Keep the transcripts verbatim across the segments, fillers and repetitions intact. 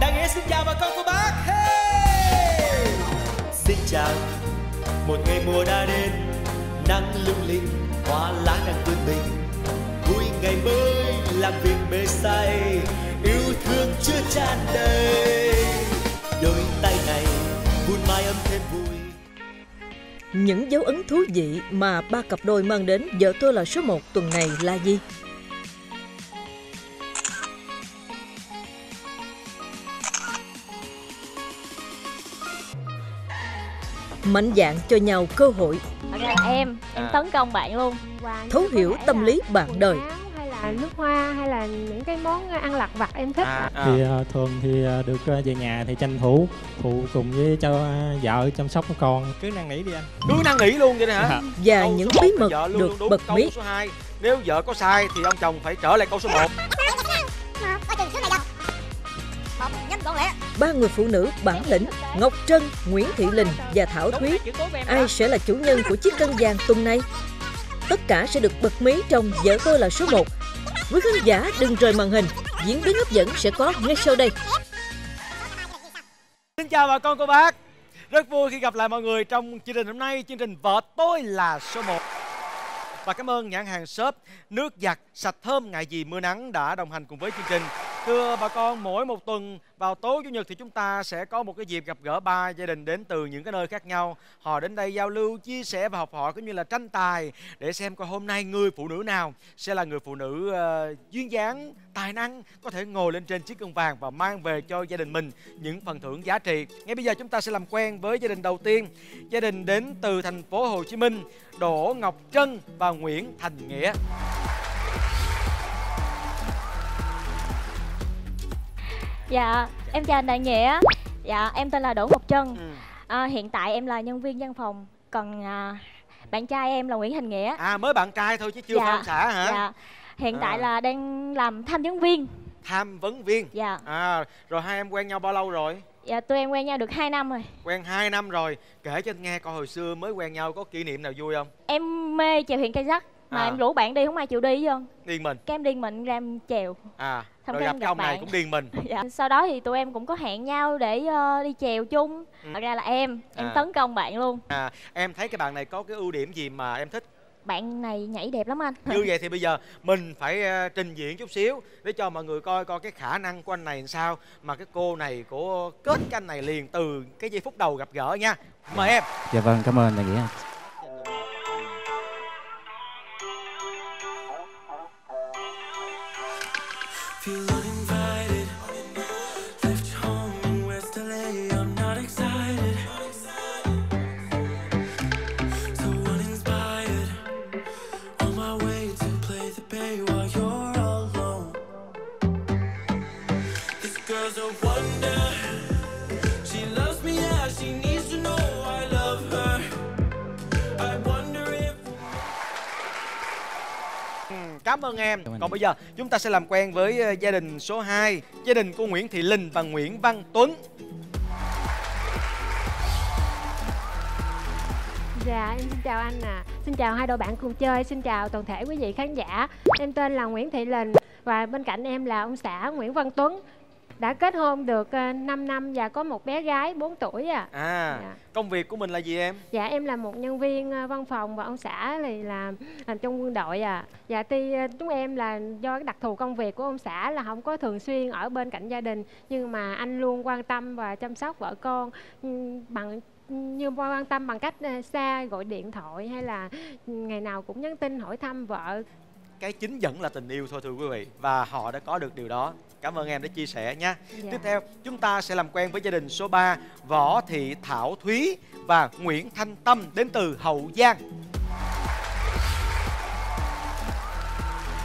Đại Nghĩa xin chào bà con cô bác. Hey! Xin chào. Một ngày mùa đã đến, nắng lung linh, hoa lá đang tươi mình. Vui ngày mới, làm việc mê say, yêu thương chưa tràn đầy. Đôi tay này vun mai âm thêm vui. Những dấu ấn thú vị mà ba cặp đôi mang đến Vợ Tôi Là Số một tuần này là gì? Mạnh dạn cho nhau cơ hội. Em, em tấn công bạn luôn. Thấu hiểu tâm lý bạn đời. À, nước hoa hay là những cái món ăn lặt vặt em thích. À, à. Thì uh, thường thì uh, được uh, về nhà thì tranh thủ phụ cùng với cho uh, vợ chăm sóc con. Cứ năn nỉ đi anh. Cứ năn nỉ luôn vậy hả? À. Và câu những bí mật vợ luôn, được đúng, bật mí. Câu số hai, nếu vợ có sai thì ông chồng phải trở lại câu số một. Ba người phụ nữ bản lĩnh Ngọc Trân, Nguyễn Thị Linh và Thảo Thúy. Ai sẽ là chủ nhân của chiếc cân vàng tuần này? Tất cả sẽ được bật mí trong Vợ Tôi Là Số một. Quý khán giả đừng rời màn hình, diễn biến hấp dẫn sẽ có ngay sau đây. Xin chào bà con cô bác. Rất vui khi gặp lại mọi người trong chương trình hôm nay, chương trình Vợ Tôi Là Số một. Và cảm ơn nhãn hàng shop Nước Giặt Sạch Thơm Ngại Gì Mưa Nắng đã đồng hành cùng với chương trình. Thưa bà con, mỗi một tuần vào tối Chủ nhật thì chúng ta sẽ có một cái dịp gặp gỡ ba gia đình đến từ những cái nơi khác nhau. Họ đến đây giao lưu, chia sẻ và học hỏi cũng như là tranh tài để xem coi hôm nay người phụ nữ nào sẽ là người phụ nữ uh, duyên dáng, tài năng, có thể ngồi lên trên chiếc cân vàng và mang về cho gia đình mình những phần thưởng giá trị. Ngay bây giờ chúng ta sẽ làm quen với gia đình đầu tiên. Gia đình đến từ thành phố Hồ Chí Minh, Đỗ Ngọc Trân và Nguyễn Thành Nghĩa. Dạ, em chào anh Đại Nghĩa. Dạ, em tên là Đỗ Ngọc Trân. ừ. à, Hiện tại em là nhân viên văn phòng. Còn à, bạn trai em là Nguyễn Thành Nghĩa. À, mới bạn trai thôi chứ chưa dạ, phải ông xã hả? Dạ, hiện à. tại là đang làm tham vấn viên. Tham vấn viên? Dạ. à, Rồi hai em quen nhau bao lâu rồi? Dạ, tụi em quen nhau được hai năm rồi. Quen hai năm rồi. Kể cho anh nghe coi hồi xưa mới quen nhau có kỷ niệm nào vui không? Em mê chèo thuyền kayak. Mà à. em rủ bạn đi không ai chịu đi chứ. Điên mình. Cái em điên mình ra em chèo. À, xong rồi gặp cái ông này cũng điên mình. Dạ. Sau đó thì tụi em cũng có hẹn nhau để uh, đi chèo chung. Thật ừ. ra là em, em à. tấn công bạn luôn. À, em thấy cái bạn này có cái ưu điểm gì mà em thích? Bạn này nhảy đẹp lắm anh. Như vậy thì bây giờ mình phải uh, trình diễn chút xíu để cho mọi người coi coi cái khả năng của anh này làm sao. Mà cái cô này của kết cái anh này liền từ cái giây phút đầu gặp gỡ nha. Mời em. Dạ vâng, cảm ơn Đại Nghĩa. Cảm ơn em. Còn bây giờ chúng ta sẽ làm quen với gia đình số hai, gia đình của Nguyễn Thị Linh và Nguyễn Văn Tuấn. Dạ, em xin chào anh ạ. À. Xin chào hai đôi bạn cùng chơi, xin chào toàn thể quý vị khán giả. Em tên là Nguyễn Thị Linh và bên cạnh em là ông xã Nguyễn Văn Tuấn. Đã kết hôn được năm năm và có một bé gái bốn tuổi ạ. À, à dạ. Công việc của mình là gì em? Dạ, em là một nhân viên văn phòng và ông xã thì là làm trong quân đội ạ. À. Dạ, thì chúng em là do đặc thù công việc của ông xã là không có thường xuyên ở bên cạnh gia đình. Nhưng mà anh luôn quan tâm và chăm sóc vợ con bằng... như quan tâm bằng cách xa gọi điện thoại hay là ngày nào cũng nhắn tin hỏi thăm vợ. Cái chính vẫn là tình yêu thôi thưa quý vị. Và họ đã có được điều đó. Cảm ơn em đã chia sẻ nha. Dạ. Tiếp theo chúng ta sẽ làm quen với gia đình số ba, Võ Thị Thảo Thúy và Nguyễn Thanh Tâm đến từ Hậu Giang.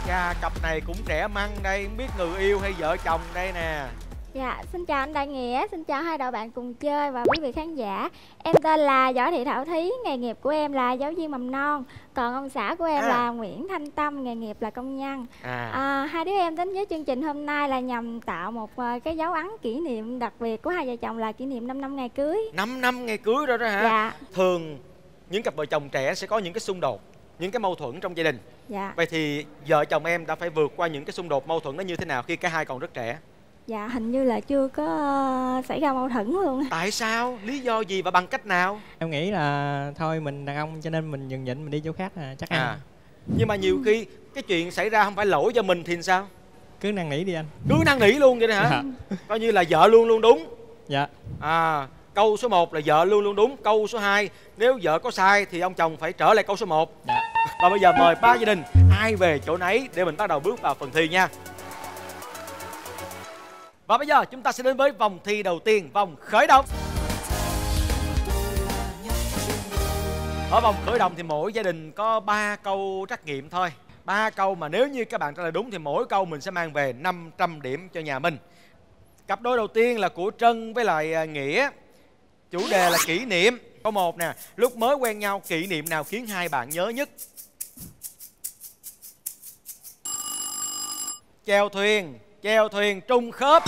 Dạ, cặp này cũng trẻ măng đây, không biết người yêu hay vợ chồng đây nè. Dạ, xin chào anh Đại Nghĩa, xin chào hai đội bạn cùng chơi và quý vị khán giả. Em tên là Võ Thị Thảo Thúy, nghề nghiệp của em là giáo viên mầm non. Còn ông xã của em à. là Nguyễn Thanh Tâm, nghề nghiệp là công nhân. à. À, Hai đứa em đến với chương trình hôm nay là nhằm tạo một cái dấu ấn kỷ niệm đặc biệt của hai vợ chồng là kỷ niệm năm năm ngày cưới. Năm năm ngày cưới rồi đó hả? Dạ. Thường những cặp vợ chồng trẻ sẽ có những cái xung đột, những cái mâu thuẫn trong gia đình. Dạ. Vậy thì vợ chồng em đã phải vượt qua những cái xung đột mâu thuẫn đó như thế nào khi cả hai còn rất trẻ? Dạ hình như là chưa có xảy ra mâu thuẫn luôn. Tại sao? Lý do gì và bằng cách nào? Em nghĩ là thôi mình đàn ông cho nên mình nhường nhịn, mình đi chỗ khác à, chắc ăn. À. Nhưng mà nhiều khi cái chuyện xảy ra không phải lỗi do mình thì sao? Cứ năn nỉ đi anh. Cứ năn nỉ luôn vậy đó hả? Dạ. Coi như là vợ luôn luôn đúng. Dạ. À, câu số một là vợ luôn luôn đúng. Câu số hai, nếu vợ có sai thì ông chồng phải trở lại câu số một. Dạ. Và bây giờ mời ba gia đình ai về chỗ nấy để mình bắt đầu bước vào phần thi nha. Và bây giờ chúng ta sẽ đến với vòng thi đầu tiên, vòng khởi động. Ở vòng khởi động thì mỗi gia đình có ba câu trắc nghiệm thôi. Ba câu mà nếu như các bạn trả lời đúng thì mỗi câu mình sẽ mang về năm trăm điểm cho nhà mình. Cặp đôi đầu tiên là của Trân với lại Nghĩa. Chủ đề là kỷ niệm. Câu một nè, lúc mới quen nhau kỷ niệm nào khiến hai bạn nhớ nhất? Chèo thuyền, chèo thuyền trung khớp.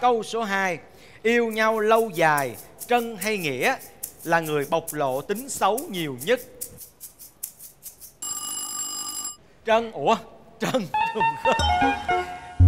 Câu số hai, yêu nhau lâu dài, Trân hay Nghĩa là người bộc lộ tính xấu nhiều nhất? Trân. Ủa? Trân trùng khớp.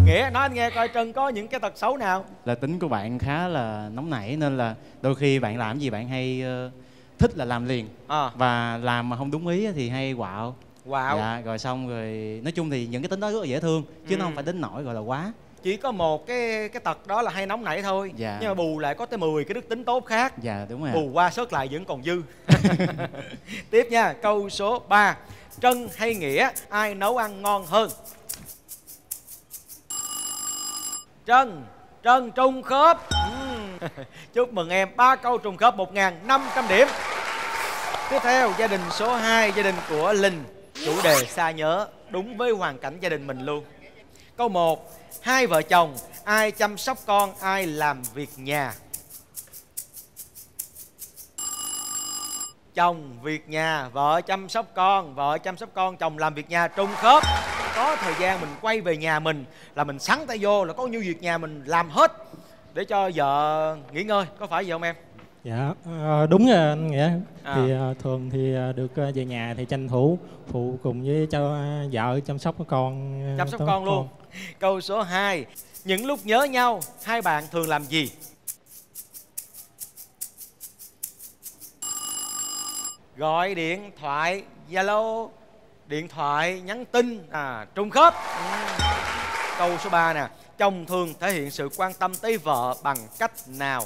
Nghĩa, nói anh nghe coi Trân có những cái tật xấu nào? Là tính của bạn khá là nóng nảy nên là đôi khi bạn làm gì bạn hay uh, thích là làm liền à. Và làm mà không đúng ý thì hay quạo. Quạo. Dạ, rồi xong rồi nói chung thì những cái tính đó rất là dễ thương chứ ừ. nó không phải đến nỗi gọi là quá. Chỉ có một cái cái tật đó là hay nóng nảy thôi. Dạ. Nhưng mà bù lại có tới mười cái đức tính tốt khác. Dạ đúng rồi. Bù qua sớt lại vẫn còn dư. Tiếp nha, câu số ba. Trân hay Nghĩa ai nấu ăn ngon hơn? Trân. Trân trùng khớp. Ừ. Chúc mừng em, ba câu trùng khớp một nghìn năm trăm điểm. Tiếp theo gia đình số hai, gia đình của Linh. Chủ đề xa nhớ, đúng với hoàn cảnh gia đình mình luôn. Câu một, hai vợ chồng ai chăm sóc con, ai làm việc nhà? Chồng việc nhà, vợ chăm sóc con, vợ chăm sóc con, chồng làm việc nhà, trùng khớp. Có thời gian mình quay về nhà mình là mình sắn tay vô là có nhiêu việc nhà mình làm hết để cho vợ nghỉ ngơi, có phải vậy không em? Dạ đúng rồi anh Nghĩa. À. Thì thường thì được về nhà thì tranh thủ phụ cùng với cho vợ chăm sóc con. Chăm sóc con luôn. Câu số hai, những lúc nhớ nhau hai bạn thường làm gì? Gọi điện thoại, Zalo, điện thoại, nhắn tin, à trùng khớp. Ừ. Câu số ba nè, chồng thường thể hiện sự quan tâm tới vợ bằng cách nào?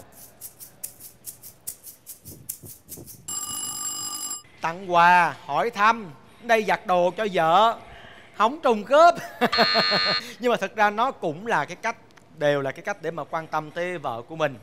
Tặng quà, hỏi thăm, đây giặt đồ cho vợ, không trùng khớp. Nhưng mà thật ra nó cũng là cái cách, đều là cái cách để mà quan tâm tới vợ của mình.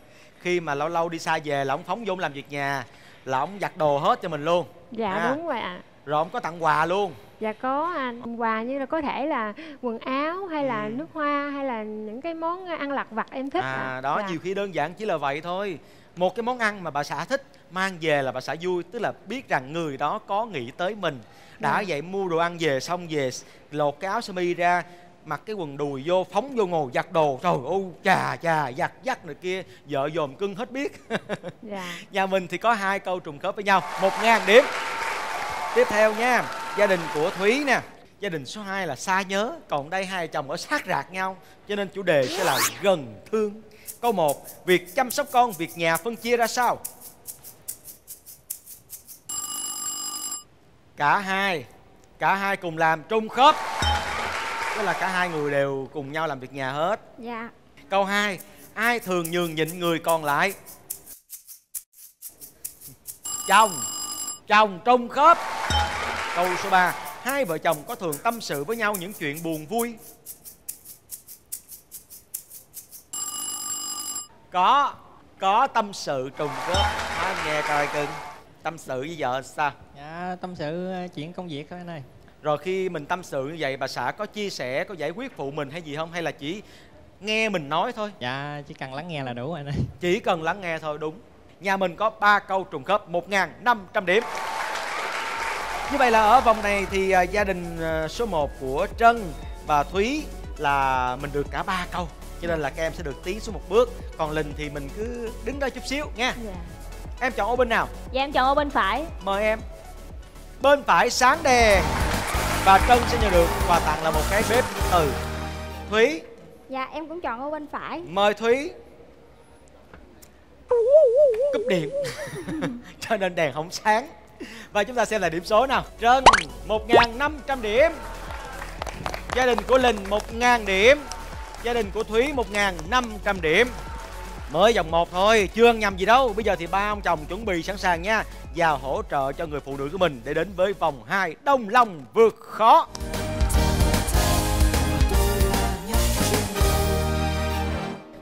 Khi mà lâu lâu đi xa về là ông phóng vô làm việc nhà, là ông giặt đồ hết cho mình luôn. Dạ à. Đúng rồi ạ. À. Rồi ông có tặng quà luôn. Dạ có anh, quà như là có thể là quần áo hay là ừ. nước hoa hay là những cái món ăn lặt vặt em thích. À, à. Đó dạ. Nhiều khi đơn giản chỉ là vậy thôi. Một cái món ăn mà bà xã thích mang về là bà xã vui, tức là biết rằng người đó có nghĩ tới mình. Đã vậy mua đồ ăn về xong về lột cái áo sơ mi ra, mặc cái quần đùi vô, phóng vô ngồi giặt đồ. Trời ơi, chà chà, giặt giặt này kia, vợ dòm cưng hết biết. Dạ. Nhà mình thì có hai câu trùng khớp với nhau, một nghìn điểm. Tiếp theo nha, gia đình của Thúy nè. Gia đình số hai là xa nhớ, còn đây hai chồng ở sát rạc nhau, cho nên chủ đề sẽ là gần thương. Câu một, việc chăm sóc con, việc nhà phân chia ra sao? Cả hai, cả hai cùng làm, trùng khớp. Tức là cả hai người đều cùng nhau làm việc nhà hết. Dạ. Câu hai, ai thường nhường nhịn người còn lại? Chồng, chồng trùng khớp. Câu số ba, hai vợ chồng có thường tâm sự với nhau những chuyện buồn vui? Có, có tâm sự trùng khớp. Nói nghe coi cưng, tâm sự với vợ sao? Dạ, tâm sự chuyện công việc thôi anh ơi. Rồi khi mình tâm sự như vậy, bà xã có chia sẻ, có giải quyết phụ mình hay gì không? Hay là chỉ nghe mình nói thôi? Dạ, chỉ cần lắng nghe là đủ anh ơi. Chỉ cần lắng nghe thôi, đúng. Nhà mình có ba câu trùng khớp, một nghìn năm trăm điểm. Như vậy là ở vòng này thì gia đình số một của Trân và Thúy là mình được cả ba câu, cho nên là các em sẽ được tiến xuống một bước. Còn Linh thì mình cứ đứng đó chút xíu nha. Dạ. Em chọn ô bên nào? Dạ em chọn ô bên phải. Mời em. Bên phải sáng đèn. Và Trân sẽ nhận được quà tặng là một cái bếp từ Thúy. Dạ em cũng chọn ở bên phải. Mời Thúy. Cúp điện. Cho nên đèn không sáng. Và chúng ta xem lại điểm số nào. Trân một nghìn năm trăm điểm. Gia đình của Linh một nghìn điểm. Gia đình của Thúy một nghìn năm trăm điểm. Mới vòng một thôi, chưa ăn nhầm gì đâu. Bây giờ thì ba ông chồng chuẩn bị sẵn sàng nha, và hỗ trợ cho người phụ nữ của mình để đến với vòng hai Đồng Lòng Vượt Khó.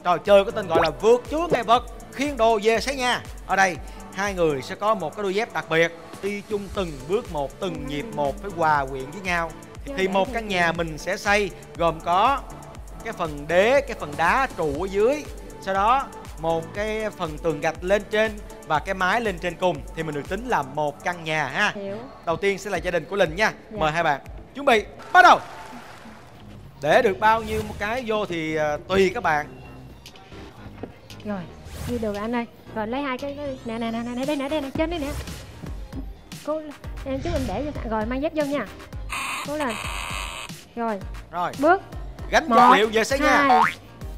Trò chơi có tên gọi là vượt chướng ngại vật, khiêng đồ về sấy nhà. Ở đây hai người sẽ có một cái đôi dép đặc biệt, đi chung từng bước một, từng nhịp một, phải hòa quyện với nhau. Thì một căn nhà mình sẽ xây gồm có cái phần đế, cái phần đá trụ ở dưới, sau đó một cái phần tường gạch lên trên và cái mái lên trên cùng, thì mình được tính là một căn nhà ha. Hiểu. Đầu tiên sẽ là gia đình của Linh nha. Dạ. Mời hai bạn chuẩn bị bắt đầu. Để được bao nhiêu một cái vô thì tùy các bạn. Rồi, như được anh ơi. Rồi lấy hai cái nè nè nè nè đây nè đây nè trên đây nè. Cố em trước, em để cho. Rồi mang dép vô nha. Cố lên. Rồi. Rồi. Bước. Gánh vật liệu về xây nhà.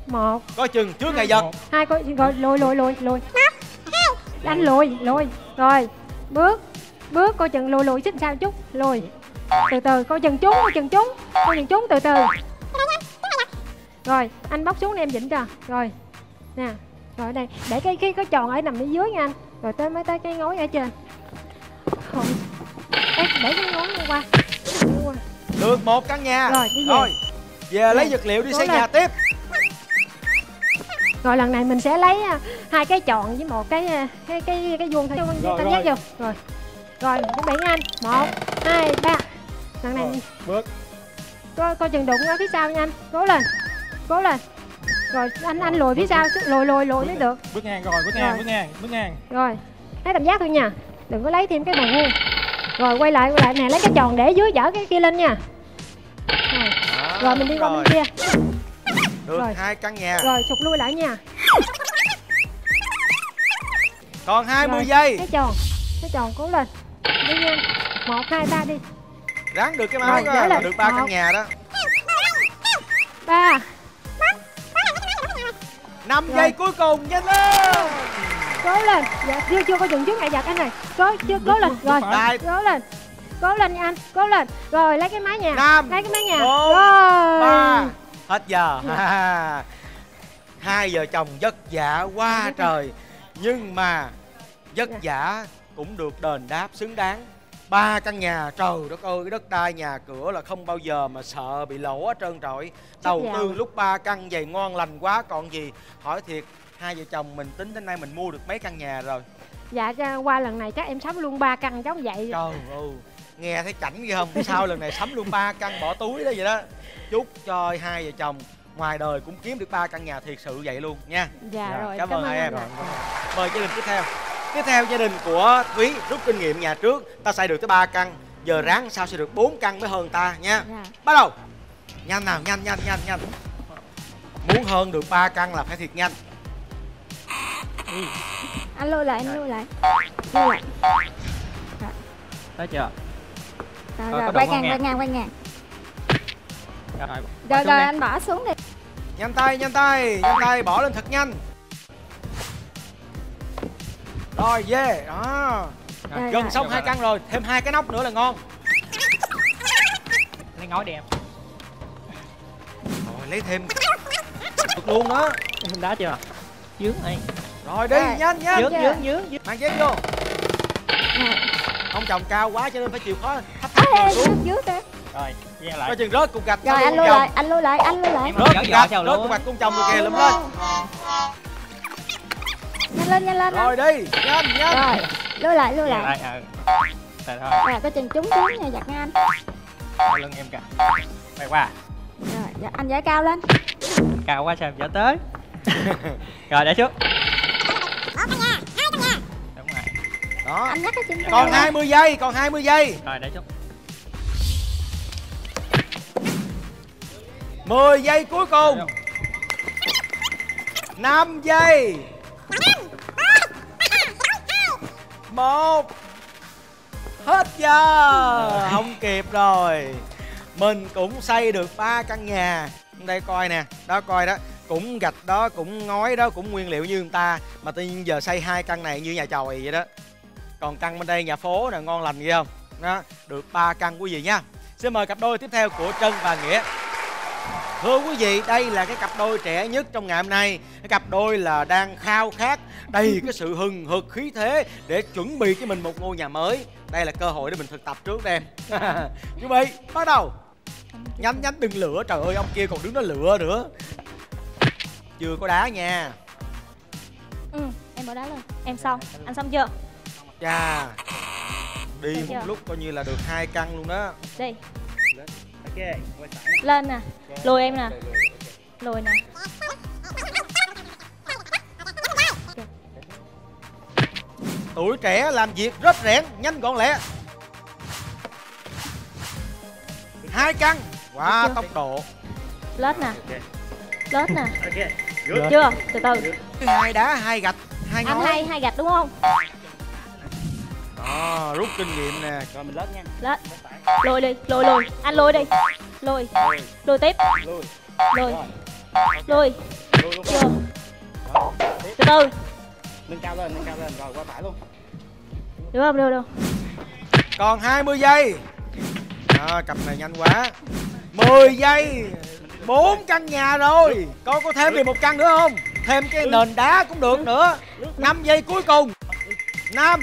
Một. Có chừng trước ngày giật. Hai coi rồi lùi lùi lùi lùi. Anh lùi lùi. Rồi. Bước. Bước coi chừng lùi lùi xích sao chút. Lùi. Từ từ coi chừng trúng, coi chừng trúng. Coi chừng trúng từ từ. Rồi, anh bóc xuống em vịn cho. Rồi. Nè. Rồi ở đây, để cái khi có tròn ở nằm ở dưới nha anh. Rồi tới mới tới cái ngói ở trên. Không. Ê, để cái ngói đi qua. qua. Được một căn nhà. Rồi, đi về. Rồi. Về rồi. Lấy vật liệu đi xây nhà tiếp. Rồi lần này mình sẽ lấy hai cái tròn với một cái cái cái cái, cái vuông thôi. Cho con nhét vô. Rồi. Rồi, chuẩn bị nha anh. một hai ba. Lần này rồi, bước. Coi coi chừng đụng ở phía sau nha anh. Cố lên. Cố lên. Rồi anh anh lùi phía sau, lùi lùi lùi mới được. Bước ngang rồi, bước ngang, bước ngang, bước ngang. Rồi. Lấy tầm giác thôi nha. Đừng có lấy thêm cái bằng vuông. Rồi quay lại, quay lại nè, lấy cái tròn để dưới dở cái kia lên nha. Rồi. Rồi mình đi qua bên kia. Được hai căn nhà. Rồi sụt lui lại nha. Còn hai mươi giây. Cái tròn. Cái tròn cố lên. Đi nha. một hai ba đi. Ráng được cái móng là được ba căn nhà đó. ba năm rồi. Giây cuối cùng, nhanh lên. Cố lên. Dạ, chưa chưa có chừng trước ngại vật anh này. Cố chưa cố lên. Rồi. Cố lên. Cố lên nha anh. Cố lên. Rồi lấy cái mái nhà. năm, lấy cái mái nhà. bốn, rồi. ba. Hết giờ. À, hai vợ chồng vất vả quá trời, nhưng mà vất vả cũng được đền đáp xứng đáng. Ba căn nhà, trời đất ơi, cái đất đai nhà cửa là không bao giờ mà sợ bị lỗ hết trơn trọi. Đầu tư lúc ba căn vậy ngon lành quá còn gì. Hỏi thiệt, hai vợ chồng mình tính đến nay mình mua được mấy căn nhà rồi? Dạ, qua lần này chắc em sắm luôn ba căn giống vậy. Trời ơi, nghe thấy cảnh gì không? Sao lần này sắm luôn ba căn bỏ túi đó vậy đó. Chúc cho hai vợ chồng ngoài đời cũng kiếm được ba căn nhà thiệt sự vậy luôn nha. Dạ, dạ. Rồi, cảm, cảm ơn em. Rồi. Mời gia đình tiếp theo. Tiếp theo gia đình của Thúy, rút kinh nghiệm nhà trước ta xây được tới ba căn, giờ ráng sao xây được bốn căn mới hơn ta nha. Dạ. Bắt đầu. Nhanh nào, nhanh nhanh nhanh nhanh. Muốn hơn được ba căn là phải thiệt nhanh. Ừ. Anh lôi lại, anh lôi lại. Lôi lại. Tới chưa? Rồi, rồi, rồi quay ngang, quay ngang, quay ngang. Rồi, rồi, rồi anh bỏ xuống đi. Nhanh tay, nhanh tay, nhanh tay, bỏ lên thật nhanh. Rồi, yeah, đó. Rồi, gần rồi, xong hai căn rồi, thêm hai cái nóc nữa là ngon. Lấy ngói đi em. Rồi, lấy thêm. Được luôn đó. Đá chưa? Dướng này. Rồi đi, rồi, nhanh, nhanh. Dướng, dướng, dướng, dướng. Mang dép vô. Ông chồng cao quá cho nên phải chịu khó thấp thấp à, xuống. Dướng ta. Rồi, nghe lại. Coi chừng rớt cục gạch. Rồi, anh lui lại, anh lui lại, anh lui lại. Rớt cục gạch, rớt cục gạch con chồng rồi kìa, lụm lên. Nhanh lên, nhanh lên. Rồi đi, nhanh, nhanh. Rồi, lui lại, lui lại. Rồi, có chừng trúng trúng nha, giặt nha anh. Sau lưng em kìa. Quay qua. Rồi, anh giải cao lên. Cao quá sao em giải tới. Rồi, để xuống. Đúng rồi. Đó. Anh nhắc cái chân cao. Còn hai mươi giây, còn hai mươi giây. Rồi, để xuống. mười giây cuối cùng. năm giây. một. Hết giờ. Không kịp rồi. Mình cũng xây được ba căn nhà. Đây coi nè, đó coi đó, cũng gạch đó, cũng ngói đó, cũng nguyên liệu như người ta. Mà tự nhiên giờ xây hai căn này như nhà chòi vậy đó. Còn căn bên đây nhà phố nè, ngon lành ghê không? Đó, được ba căn quý vị nha. Xin mời cặp đôi tiếp theo của Trân và Nghĩa. Thưa quý vị, đây là cái cặp đôi trẻ nhất trong ngày hôm nay. Cái cặp đôi là đang khao khát đầy cái sự hừng hực khí thế để chuẩn bị cho mình một ngôi nhà mới. Đây là cơ hội để mình thực tập trước đây em. Chuẩn bị, bắt đầu. Nhanh nhanh đừng lửa, trời ơi ông kia còn đứng đó lửa nữa. Chưa có đá nha. Ừ, em bỏ đá luôn. Em xong, anh xong chưa? Chà, đi xong một chưa? Lúc coi như là được hai căn luôn đó. Đi. Lên nè, lùi em nè. Lùi nè. Tuổi trẻ làm việc rất rẽn, nhanh gọn lẹ. Hai căn. Quá tốc độ. Lết nè. Lết nè. Chưa, từ từ. Hai đá, hai gạch, hai ngói. Anh hai, hai gạch đúng không? Đó, rút kinh nghiệm nè. Rồi mình lết nha. Lết. Lùi đi, lùi lùi. Anh lùi đi. Lùi. Lùi tiếp. Lùi. Lùi. Lùi. Chưa. Từ từ. Nâng cao lên, nâng cao lên. Rồi qua phải luôn. Được không? Được, được. Còn hai mươi giây. À, cặp này nhanh quá. Mười giây. Bốn căn nhà rồi. Con có thêm được một căn nữa không? Thêm cái nền đá cũng được nữa. Năm giây cuối cùng. Năm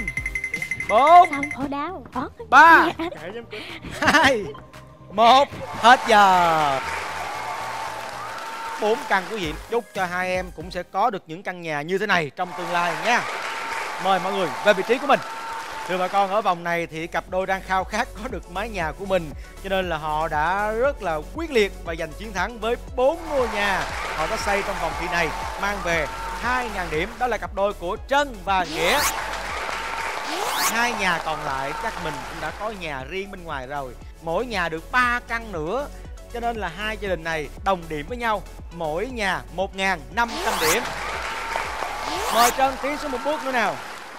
bốn ba hai một hết giờ. Bốn căn của Diệm, chúc cho hai em cũng sẽ có được những căn nhà như thế này trong tương lai nha. Mời mọi người về vị trí của mình. Thưa bà con, ở vòng này thì cặp đôi đang khao khát có được mái nhà của mình, cho nên là họ đã rất là quyết liệt và giành chiến thắng với bốn ngôi nhà họ đã xây trong vòng thi này, mang về hai nghìn điểm. Đó là cặp đôi của Trân và Nghĩa. Hai nhà còn lại chắc mình cũng đã có nhà riêng bên ngoài rồi. Mỗi nhà được ba căn nữa, cho nên là hai gia đình này đồng điểm với nhau, mỗi nhà một nghìn năm trăm điểm. Mời Trân tiến xuống một bước nữa nào.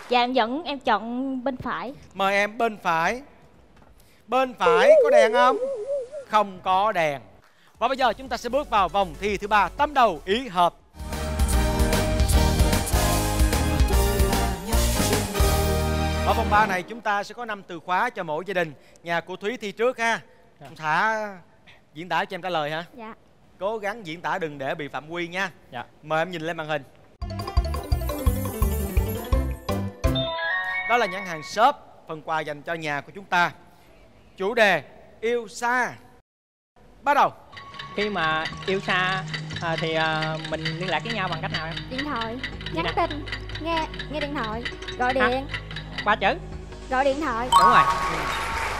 Dạ em dẫn em chọn bên phải. Mời em bên phải. Bên phải có đèn không? Không có đèn. Và bây giờ chúng ta sẽ bước vào vòng thi thứ ba, tâm đầu ý hợp. Ở vòng ba này chúng ta sẽ có năm từ khóa cho mỗi gia đình. Nhà của Thúy thi trước ha. Ông Thả diễn tả cho em trả lời hả? Dạ. Cố gắng diễn tả đừng để bị phạm quy nha. Dạ. Mời em nhìn lên màn hình. Đó là nhãn hàng shop, phần quà dành cho nhà của chúng ta. Chủ đề yêu xa. Bắt đầu. Khi mà yêu xa à, thì à, mình liên lạc với nhau bằng cách nào em? Điện thoại, nhắn tin, nghe nghe điện thoại, gọi điện. À, qua chữ. Gọi điện thoại. Đúng rồi. Ừ.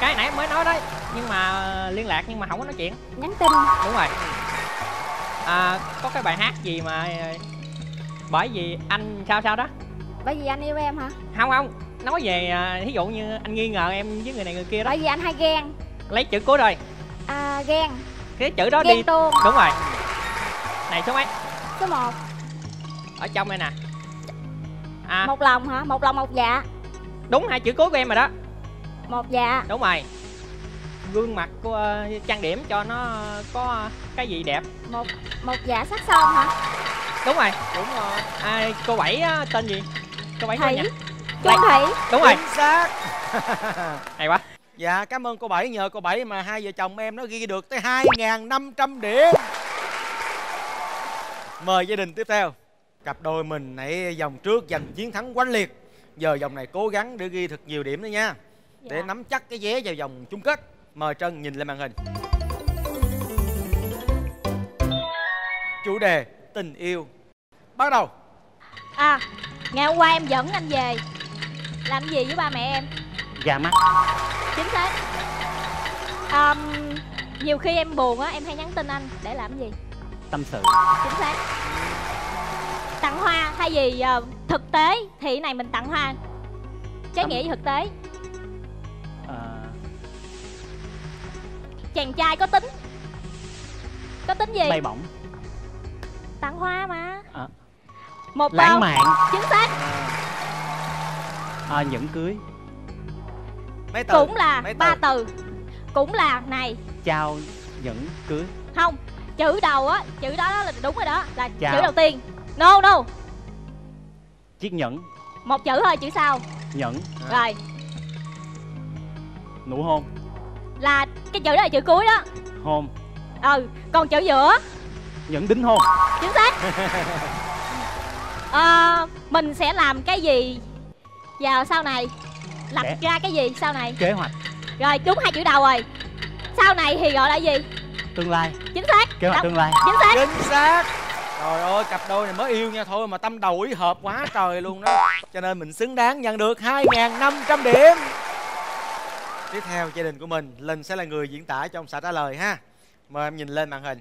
Cái nãy em mới nói đấy, nhưng mà liên lạc nhưng mà không có nói chuyện. Nhắn tin. Đúng rồi. À, có cái bài hát gì mà bởi vì anh sao sao đó. Bởi vì anh yêu em hả? Không không. Nói về thí dụ như anh nghi ngờ em với người này người kia đó. Bởi vì anh hay ghen. Lấy chữ cuối rồi. À ghen. Cái chữ đó ghen đi tuôn. Đúng rồi. Này số mấy? Số một. Ở trong đây nè. À, một lòng hả? Một lòng một dạ. Đúng hai chữ cuối của em rồi đó. Một dạ. Đúng rồi. Gương mặt của uh, trang điểm cho nó có uh, cái gì đẹp. Một một dạ sắc son hả? Đúng rồi. Đúng rồi. À, cô Bảy uh, tên gì? Cô Bảy Thủy. Chú Thủy. Đúng rồi. Chính xác. Hay quá. Dạ cảm ơn cô Bảy, nhờ cô Bảy mà hai vợ chồng em nó ghi được tới hai nghìn năm trăm điểm. Mời gia đình tiếp theo. Cặp đôi mình nãy vòng trước giành chiến thắng oanh liệt. Giờ vòng này cố gắng để ghi thật nhiều điểm nữa nha. Dạ. Để nắm chắc cái vé vào vòng chung kết. Mời Trân nhìn lên màn hình. Chủ đề tình yêu. Bắt đầu. À, ngày hôm qua em dẫn anh về. Làm gì với ba mẹ em? Gà mắt. Chính xác. À, nhiều khi em buồn á, em hay nhắn tin anh để làm gì? Tâm sự. Chính xác. Tặng hoa thay vì uh, thực tế thì cái này mình tặng hoa trái Tâm... nghĩa với thực tế. À... chàng trai có tính có tính gì? Bay bổng. Tặng hoa mà. À... một lãng bao... mạn. Chính xác. À, nhẫn cưới. Mấy từ? Cũng là mấy từ? Ba từ. Cũng là này. Trao nhẫn cưới. Không. chữ đầu á, chữ đó, đó là đúng rồi đó, là chào. Chữ đầu tiên. No no. Chiếc nhẫn. Một chữ thôi, chữ sau. Nhẫn. Rồi. Nụ hôn. Là cái chữ đó là chữ cuối đó. Hôn. Ừ, còn chữ giữa. Nhẫn đính hôn. Chính xác. À, mình sẽ làm cái gì vào sau này? Lập để. Ra cái gì sau này? Kế hoạch. Rồi, đúng hai chữ đầu rồi. Sau này thì gọi là gì? Tương lai. Chính xác. Kế hoạch tương lai. Chính xác. Chính xác. Trời ơi, cặp đôi này mới yêu nha thôi mà tâm đầu ý hợp quá trời luôn đó. Cho nên mình xứng đáng nhận được hai nghìn năm trăm điểm. Tiếp theo gia đình của mình, Linh sẽ là người diễn tả cho ông xã trả lời ha. Mời em nhìn lên màn hình.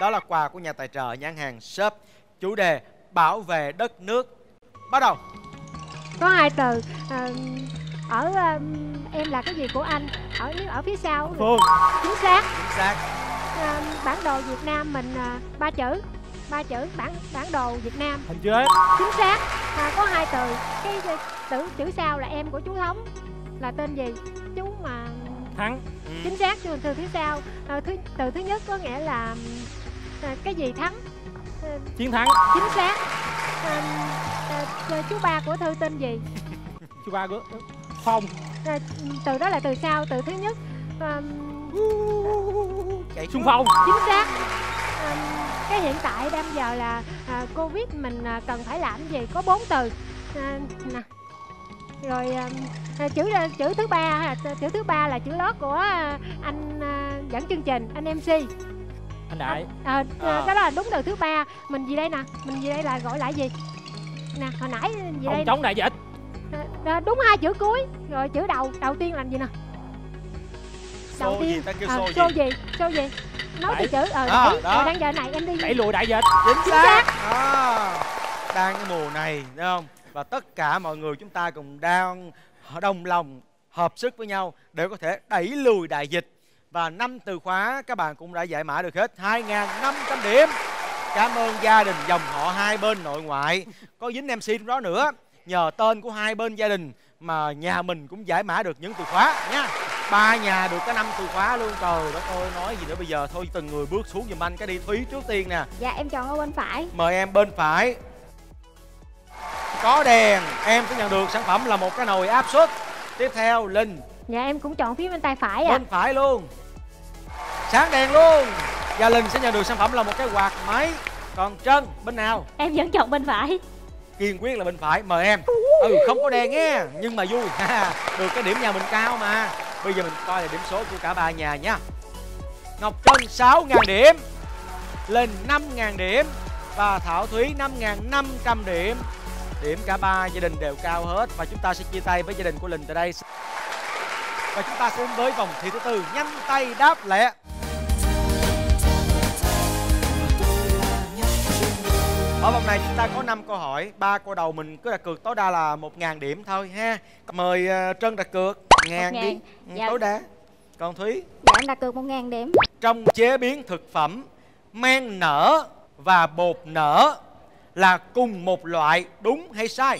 Đó là quà của nhà tài trợ nhãn hàng Shop. Chủ đề bảo vệ đất nước. Bắt đầu. Có hai từ. À, ở à, em là cái gì của anh? Ở nếu ở phía sau. Phương. Chính xác. Chính xác. À, bản đồ Việt Nam mình à, ba chữ. Ba chữ bản bản đồ Việt Nam. Hình chữ S. Chính xác. À, có hai từ. Cái chữ chữ sau là em của chú Thống là tên gì? Chú mà Thắng. Ừ. Chính xác. Từ, từ phía sau. À, thứ, từ thứ nhất có nghĩa là à, cái gì thắng? Chiến thắng. Chính xác. À, à, chú ba của Thư tên gì? Chú ba của Phong. À, từ đó là từ sau, từ thứ nhất. À, Xuân Phong. Chính xác. À, cái hiện tại đang giờ là à, Covid mình cần phải làm gì? Có bốn từ. À, nè. Rồi à, chữ chữ thứ ba, chữ thứ ba là chữ lót của anh à, dẫn chương trình, anh em xê. Anh Đại. À, à, à. Đó là đúng từ thứ ba. Mình gì đây nè? Mình gì đây là gọi lại gì? Nè, hồi nãy gì đây? Ông chống đại dịch. À, đúng hai chữ cuối. Rồi chữ đầu, đầu tiên làm gì nè? Đầu xô tiên. Gì, à, xô gì? gì? Xô gì? Nói từ chữ. Ờ, à, à, đang giờ này em đi. Đẩy lùi đại dịch. Chính, Chính xác. xác. À, đang cái mùa này, đúng không? Và tất cả mọi người chúng ta cùng đang đồng lòng hợp sức với nhau để có thể đẩy lùi đại dịch. Và năm từ khóa các bạn cũng đã giải mã được hết hai nghìn năm trăm điểm. Cảm ơn gia đình dòng họ hai bên nội ngoại. Có dính em xê trong đó nữa. Nhờ tên của hai bên gia đình mà nhà mình cũng giải mã được những từ khóa nha. Ba nhà được cả năm từ khóa luôn. Trời đất ơi, nói gì nữa bây giờ. Thôi từng người bước xuống giùm anh. Cái đi Thúy trước tiên nè. Dạ em chọn ở bên phải. Mời em bên phải. Có đèn. Em sẽ nhận được sản phẩm là một cái nồi áp suất. Tiếp theo Linh. Dạ em cũng chọn phía bên tay phải ạ. Bên phải luôn. Sáng đèn luôn. Và Linh sẽ nhận được sản phẩm là một cái quạt máy. Còn Trân bên nào? Em vẫn chọn bên phải. Kiên quyết là bên phải. Mời em. Ừ, không có đèn nghe nhưng mà vui. Được cái điểm nhà mình cao mà. Bây giờ mình coi là điểm số của cả ba nhà nha. Ngọc Trân sáu nghìn điểm, Linh năm nghìn điểm và Thảo Thúy năm nghìn năm trăm điểm. Điểm cả ba gia đình đều cao hết. Và chúng ta sẽ chia tay với gia đình của Linh tại đây. Và chúng ta sẽ đến với vòng thi thứ tư. Nhanh tay đáp lẹ. Ở vòng này chúng ta có năm câu hỏi. Ba câu đầu mình cứ đặt cược tối đa là một nghìn điểm thôi ha. Mời Trân đặt cược một nghìn đi. Dạ. Tối đa. Còn Thúy? Dạ em đặt cược một nghìn điểm. Trong chế biến thực phẩm, men nở và bột nở là cùng một loại, đúng hay sai?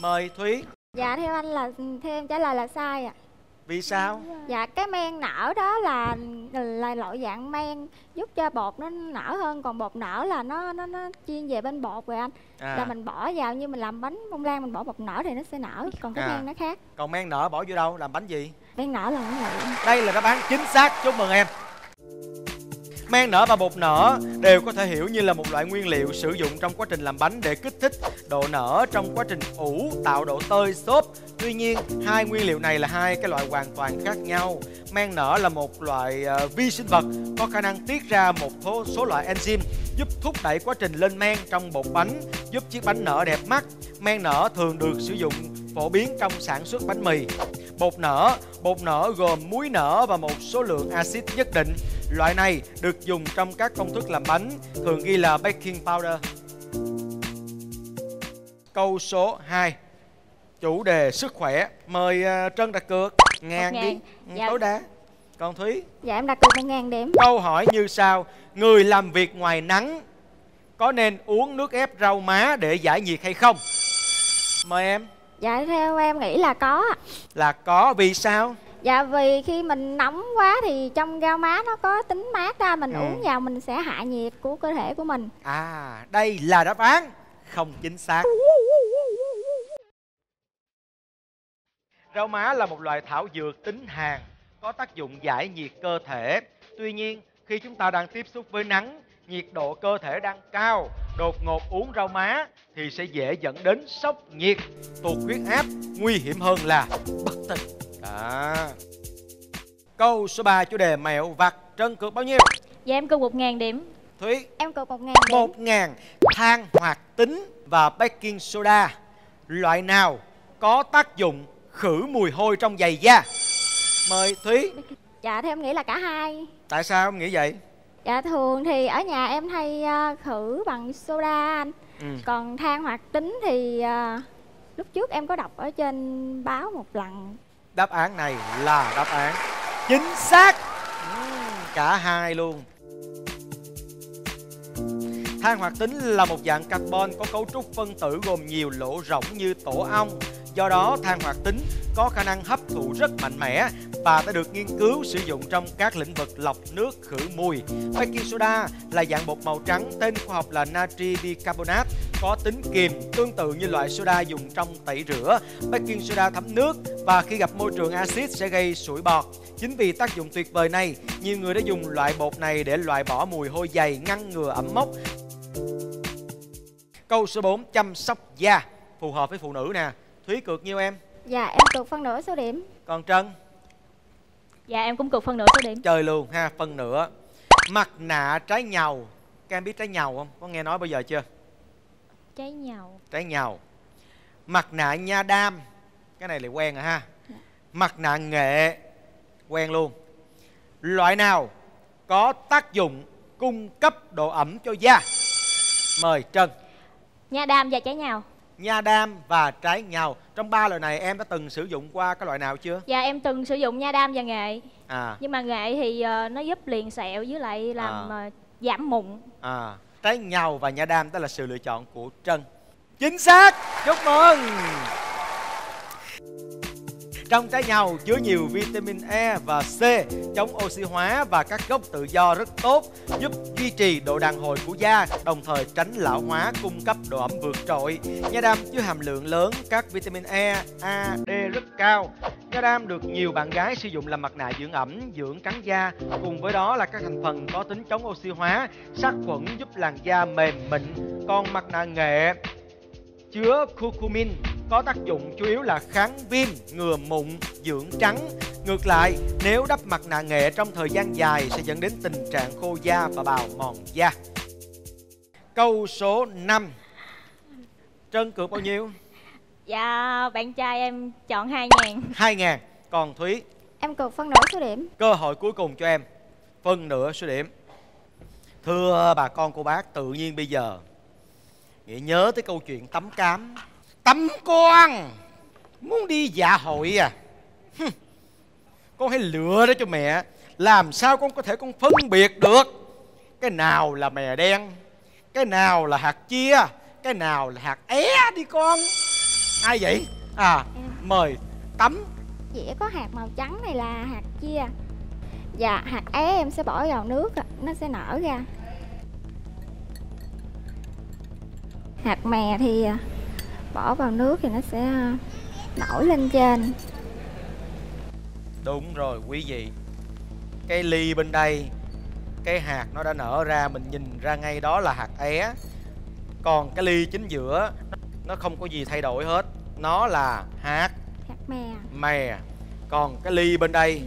Mời Thúy. Dạ theo anh là, theo em trả lời là sai ạ. À. Vì sao? Dạ cái men nở đó là là loại dạng men giúp cho bột nó nở hơn, còn bột nở là nó nó nó chiên về bên bột rồi anh. À. Là mình bỏ vào như mình làm bánh bông lan mình bỏ bột nở thì nó sẽ nở, còn cái à. men nó khác. Còn men nở bỏ vô đâu? Làm bánh gì? Men nở là cái này. Đây là đáp án chính xác, chúc mừng em. Men nở và bột nở đều có thể hiểu như là một loại nguyên liệu sử dụng trong quá trình làm bánh để kích thích độ nở trong quá trình ủ, tạo độ tơi xốp. Tuy nhiên, hai nguyên liệu này là hai cái loại hoàn toàn khác nhau. Men nở là một loại uh, vi sinh vật có khả năng tiết ra một số, số loại enzyme giúp thúc đẩy quá trình lên men trong bột bánh, giúp chiếc bánh nở đẹp mắt. Men nở thường được sử dụng phổ biến trong sản xuất bánh mì. Bột nở, bột nở gồm muối nở và một số lượng axit nhất định. Loại này được dùng trong các công thức làm bánh, thường ghi là baking powder. Câu số hai. Chủ đề sức khỏe. Mời Trân đặt cược ngàn đi. Dạ. Tối đa. Còn Thúy? Dạ em đặt cược một nghìn điểm. Câu hỏi như sau. Người làm việc ngoài nắng có nên uống nước ép rau má để giải nhiệt hay không? Mời em. Dạ theo em nghĩ là có. Là có. Vì sao? Dạ, vì khi mình nóng quá thì trong rau má nó có tính mát ra, mình ừ. uống vào mình sẽ hạ nhiệt của cơ thể của mình. À, đây là đáp án không chính xác. Rau má là một loại thảo dược tính hàn, có tác dụng giải nhiệt cơ thể. Tuy nhiên, khi chúng ta đang tiếp xúc với nắng, nhiệt độ cơ thể đang cao, đột ngột uống rau má thì sẽ dễ dẫn đến sốc nhiệt, tụt huyết áp, nguy hiểm hơn là bất tỉnh. À. Câu số ba, chủ đề mẹo vặt. Trân cược bao nhiêu? Dạ em cược một ngàn điểm. Thúy? Em cược một ngàn điểm. một ngàn. Than hoạt tính và baking soda, loại nào có tác dụng khử mùi hôi trong giày da? Mời Thúy. Dạ thì em nghĩ là cả hai. Tại sao em nghĩ vậy? Dạ thường thì ở nhà em thay khử bằng soda anh. ừ. Còn than hoạt tính thì lúc trước em có đọc ở trên báo một lần. Đáp án này là đáp án chính xác. uhm, Cả hai luôn. Than hoạt tính là một dạng carbon có cấu trúc phân tử gồm nhiều lỗ rỗng như tổ ong. Do đó than hoạt tính có khả năng hấp thụ rất mạnh mẽ và đã được nghiên cứu sử dụng trong các lĩnh vực lọc nước, khử mùi. Baking soda là dạng bột màu trắng, tên khoa học là natri bicarbonate, có tính kiềm tương tự như loại soda dùng trong tẩy rửa. Baking soda thấm nước và khi gặp môi trường axit sẽ gây sủi bọt. Chính vì tác dụng tuyệt vời này, nhiều người đã dùng loại bột này để loại bỏ mùi hôi giày, ngăn ngừa ẩm mốc. Câu số bốn, chăm sóc da, phù hợp với phụ nữ nè. Thúy cược nhiêu em? Dạ em cược phân nửa số điểm. Còn Trân? Dạ em cũng cược phân nửa số điểm. Chơi luôn ha, phân nửa. Mặt nạ trái nhàu, các em biết trái nhàu không? Có nghe nói bao giờ chưa? Trái nhàu. Trái nhàu. Mặt nạ nha đam, cái này lại quen rồi ha. Mặt nạ nghệ, quen luôn. Loại nào có tác dụng cung cấp độ ẩm cho da? Mời Trân. Nha đam và trái nhàu. Nha đam và trái nhàu. Trong ba loại này em đã từng sử dụng qua cái loại nào chưa? Dạ em từng sử dụng nha đam và nghệ. à. Nhưng mà nghệ thì uh, nó giúp liền sẹo với lại làm à. uh, giảm mụn. à. Trái nhàu và nha đam, đó là sự lựa chọn của Trân. Chính xác, chúc mừng. Trong trái nhàu chứa nhiều vitamin E và C, chống oxy hóa và các gốc tự do rất tốt, giúp duy trì độ đàn hồi của da, đồng thời tránh lão hóa, cung cấp độ ẩm vượt trội. Nha đam chứa hàm lượng lớn các vitamin E, A, D rất cao. Nha đam được nhiều bạn gái sử dụng làm mặt nạ dưỡng ẩm, dưỡng trắng da. Cùng với đó là các thành phần có tính chống oxy hóa, sát khuẩn, giúp làn da mềm mịn. Còn mặt nạ nghệ chứa curcumin, có tác dụng chủ yếu là kháng viêm, ngừa mụn, dưỡng trắng. Ngược lại, nếu đắp mặt nạ nghệ trong thời gian dài sẽ dẫn đến tình trạng khô da và bào mòn da. Câu số năm, Trân cược bao nhiêu? Dạ, bạn trai em chọn hai ngàn. hai ngàn, còn Thúy? Em cược phân nửa số điểm. Cơ hội cuối cùng cho em, phân nửa số điểm. Thưa bà con cô bác, tự nhiên bây giờ Nghĩa nhớ tới câu chuyện tắm cám. Tắm con muốn đi dạ hội à? Hừm. Con hãy lựa đó cho mẹ. Làm sao con có thể con phân biệt được cái nào là mè đen, cái nào là hạt chia, cái nào là hạt é đi con. Ai vậy? À em. Mời Tắm. Dĩa có hạt màu trắng này là hạt chia. Dạ hạt é em sẽ bỏ vào nước, nó sẽ nở ra. Hạt mè thì bỏ vào nước thì nó sẽ nổi lên trên. Đúng rồi quý vị, cái ly bên đây, cái hạt nó đã nở ra, mình nhìn ra ngay đó là hạt é. Còn cái ly chính giữa, nó không có gì thay đổi hết, nó là hạt Hạt mè Mè Còn cái ly bên đây,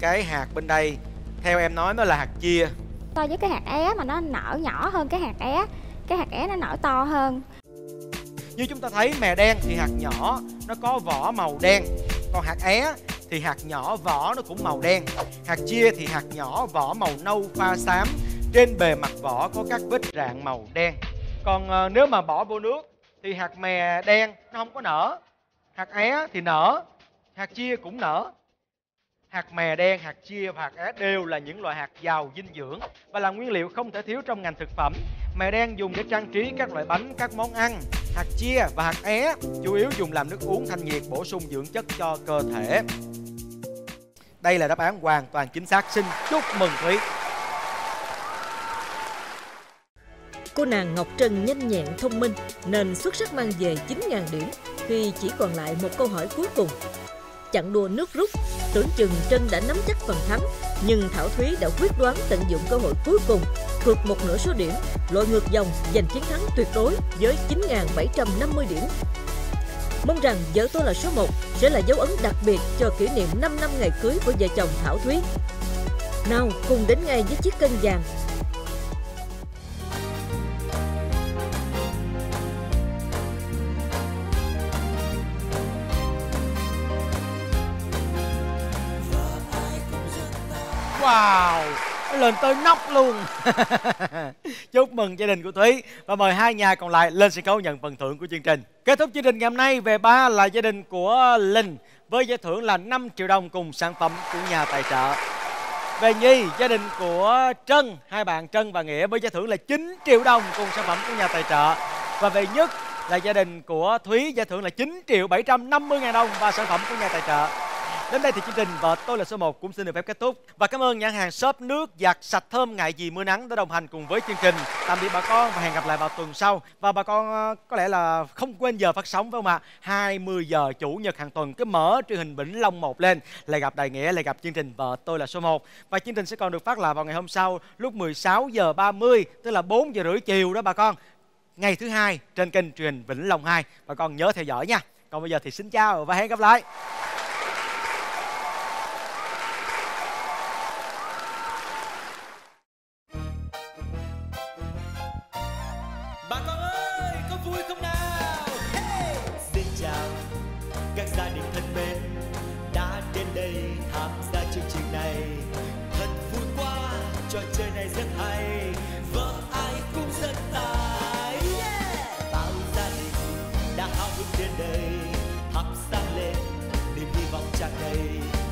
cái hạt bên đây, theo em nói nó là hạt chia. So với cái hạt é mà nó nở nhỏ hơn cái hạt é, cái hạt é nó nở to hơn. Như chúng ta thấy mè đen thì hạt nhỏ nó có vỏ màu đen, còn hạt é thì hạt nhỏ vỏ nó cũng màu đen. Hạt chia thì hạt nhỏ vỏ màu nâu pha xám, trên bề mặt vỏ có các vết rạn màu đen. Còn nếu mà bỏ vô nước thì hạt mè đen nó không có nở, hạt é thì nở, hạt chia cũng nở. Hạt mè đen, hạt chia và hạt é đều là những loại hạt giàu dinh dưỡng và là nguyên liệu không thể thiếu trong ngành thực phẩm. Mè đen dùng để trang trí các loại bánh, các món ăn. Hạt chia và hạt é chủ yếu dùng làm nước uống thanh nhiệt, bổ sung dưỡng chất cho cơ thể. Đây là đáp án hoàn toàn chính xác. Xin chúc mừng Thúy. Cô nàng Ngọc Trân nhanh nhẹn thông minh nên xuất sắc mang về chín nghìn điểm khi chỉ còn lại một câu hỏi cuối cùng. Chặng đua nước rút, tưởng chừng Trân đã nắm chắc phần thắng, nhưng Thảo Thúy đã quyết đoán tận dụng cơ hội cuối cùng, vượt một nửa số điểm, lội ngược dòng giành chiến thắng tuyệt đối với chín nghìn bảy trăm năm mươi điểm. Mong rằng Vợ Tôi Là Số một sẽ là dấu ấn đặc biệt cho kỷ niệm năm năm ngày cưới của vợ chồng Thảo Thúy. Nào cùng đến ngay với chiếc cân vàng. Wow, lên tới nóc luôn. Chúc mừng gia đình của Thúy. Và mời hai nhà còn lại lên sân khấu nhận phần thưởng của chương trình. Kết thúc chương trình ngày hôm nay, về ba là gia đình của Linh với giải thưởng là năm triệu đồng cùng sản phẩm của nhà tài trợ. Về Nhi, gia đình của Trân, hai bạn Trân và Nghĩa với giải thưởng là chín triệu đồng cùng sản phẩm của nhà tài trợ. Và về Nhất là gia đình của Thúy, giải thưởng là chín triệu bảy trăm năm mươi ngàn đồng và sản phẩm của nhà tài trợ. Đến đây thì chương trình Vợ Tôi Là Số một cũng xin được phép kết thúc. Và cảm ơn nhãn hàng shop Nước Giặt Sạch Thơm Ngại Gì Mưa Nắng đã đồng hành cùng với chương trình. Tạm biệt bà con và hẹn gặp lại vào tuần sau. Và bà con có lẽ là không quên giờ phát sóng phải không ạ? hai mươi giờ chủ nhật hàng tuần cứ mở truyền hình Vĩnh Long một lên, lại gặp Đại Nghĩa, lại gặp chương trình Vợ Tôi Là Số một. Và chương trình sẽ còn được phát lại vào ngày hôm sau lúc mười sáu giờ ba mươi, tức là bốn giờ rưỡi chiều đó bà con. Ngày thứ hai trên kênh truyền hình Vĩnh Long hai. Bà con nhớ theo dõi nha. Còn bây giờ thì xin chào và hẹn gặp lại. Hấp sáng lên niềm hy vọng tràn đầy.